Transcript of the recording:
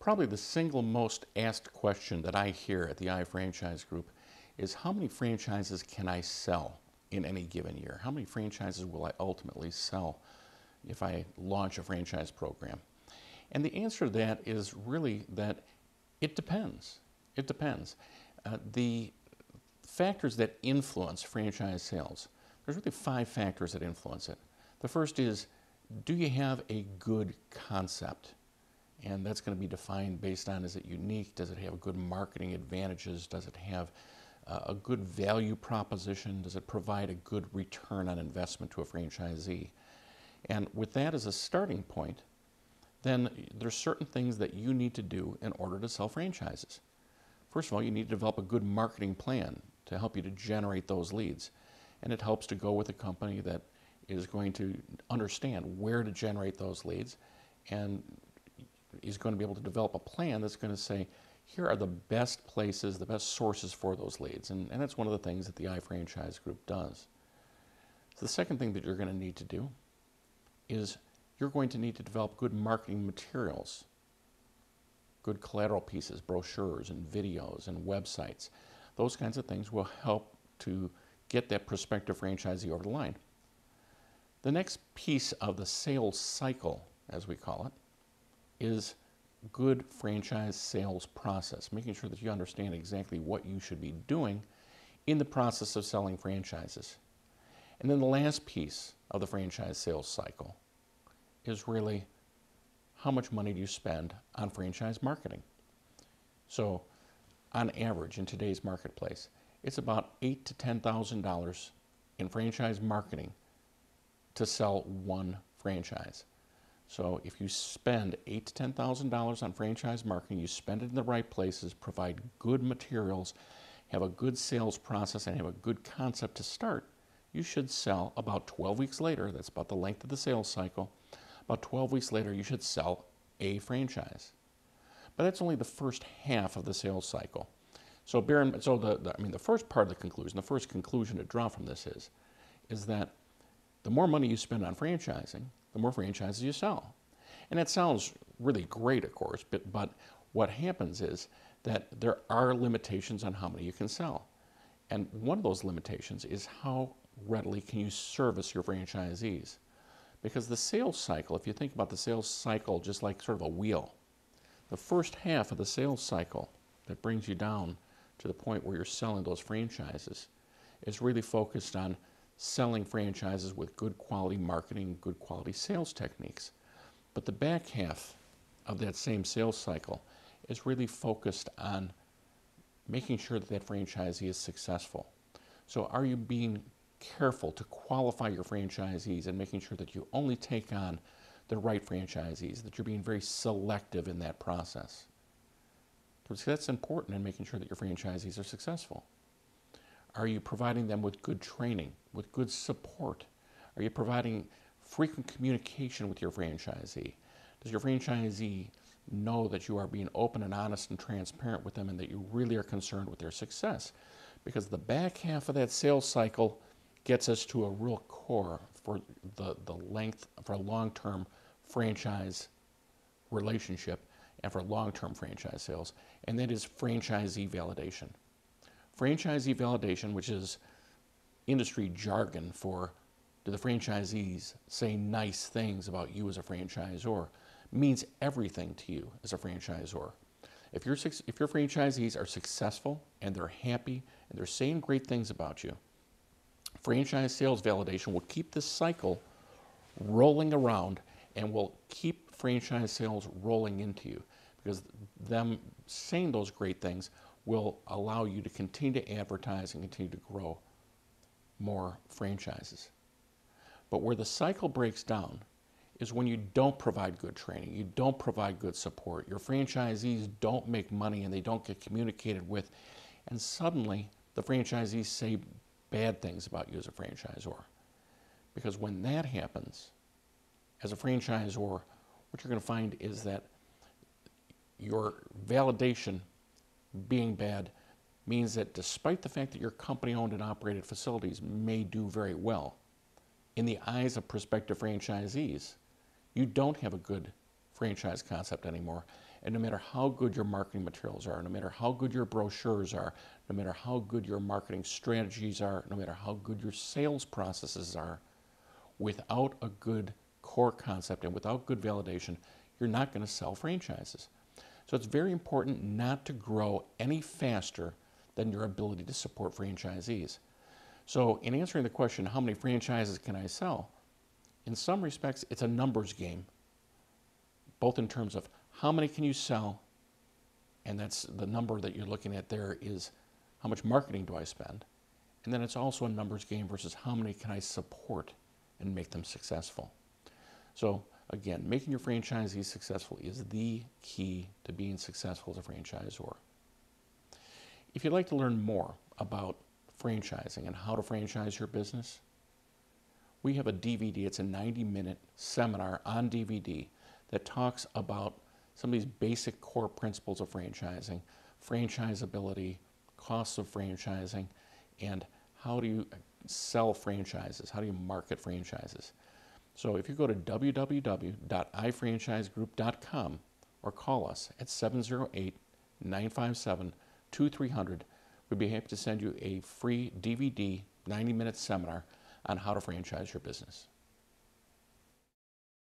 Probably the single most asked question that I hear at the iFranchise Group is, how many franchises can I sell in any given year? How many franchises will I ultimately sell if I launch a franchise program? And the answer to that is really that it depends. It depends. The factors that influence franchise sales, there's really 5 factors that influence it. The first is, do you have a good concept? And that's going to be defined based on, is it unique? Does it have good marketing advantages? Does it have a good value proposition? Does it provide a good return on investment to a franchisee? And with that as a starting point, then there's certain things that you need to do in order to sell franchises. First of all, you need to develop a good marketing plan to help you to generate those leads. And it helps to go with a company that is going to understand where to generate those leads and is going to be able to develop a plan that's going to say, here are the best places, the best sources for those leads. And that's one of the things that the iFranchise Group does. So the second thing that you're going to need to do is you're going to need to develop good marketing materials, good collateral pieces, brochures and videos and websites. Those kinds of things will help to get that prospective franchisee over the line. The next piece of the sales cycle, as we call it, is good franchise sales process, making sure that you understand exactly what you should be doing in the process of selling franchises. And then the last piece of the franchise sales cycle is really, how much money do you spend on franchise marketing? So on average in today's marketplace, it's about $8,000 to $10,000 in franchise marketing to sell one franchise. So if you spend $8,000 to $10,000 on franchise marketing, you spend it in the right places, provide good materials, have a good sales process, and have a good concept to start, you should sell about 12 weeks later. That's about the length of the sales cycle. About 12 weeks later, you should sell a franchise. But that's only the first half of the sales cycle. So the first part of the first conclusion to draw from this is that the more money you spend on franchising, the more franchises you sell. And that sounds really great, of course, but what happens is that there are limitations on how many you can sell. And one of those limitations is, how readily can you service your franchisees? Because the sales cycle, if you think about the sales cycle just like sort of a wheel, the first half of the sales cycle that brings you down to the point where you're selling those franchises is really focused on selling franchises with good quality marketing, good quality sales techniques. But the back half of that same sales cycle is really focused on making sure that that franchisee is successful. So are you being careful to qualify your franchisees and making sure that you only take on the right franchisees, that you're being very selective in that process? Because that's important in making sure that your franchisees are successful. Are you providing them with good training, with good support? Are you providing frequent communication with your franchisee? Does your franchisee know that you are being open and honest and transparent with them, and that you really are concerned with their success? Because the back half of that sales cycle gets us to a real core for the length, for a long-term franchise relationship and for long-term franchise sales, and that is franchisee validation. Franchisee validation, which is industry jargon for, do the franchisees say nice things about you as a franchisor, means everything to you as a franchisor. If your franchisees are successful and they're happy and they're saying great things about you, franchise sales validation will keep this cycle rolling around and will keep franchise sales rolling into you, because them saying those great things will allow you to continue to advertise and continue to grow more franchises. But where the cycle breaks down is when you don't provide good training, you don't provide good support, your franchisees don't make money and they don't get communicated with, and suddenly the franchisees say bad things about you as a franchisor. Because when that happens, as a franchisor, what you're going to find is that your validation being bad means that despite the fact that your company-owned and operated facilities may do very well, in the eyes of prospective franchisees, you don't have a good franchise concept anymore, And no matter how good your marketing materials are, no matter how good your brochures are, no matter how good your marketing strategies are, no matter how good your sales processes are, without a good core concept and without good validation, you're not going to sell franchises. So it's very important not to grow any faster than your ability to support franchisees. So in answering the question, how many franchises can I sell? In some respects, it's a numbers game, both in terms of how many can you sell, and that's the number that you're looking at there is how much marketing do I spend, and then it's also a numbers game versus how many can I support and make them successful. So again, making your franchisees successful is the key to being successful as a franchisor. If you'd like to learn more about franchising and how to franchise your business, we have a DVD. It's a 90-minute seminar on DVD that talks about some of these basic core principles of franchising, franchisability, costs of franchising, and how do you sell franchises, how do you market franchises. So if you go to www.ifranchisegroup.com or call us at 708-957-2300, we'd be happy to send you a free DVD 90-minute seminar on how to franchise your business.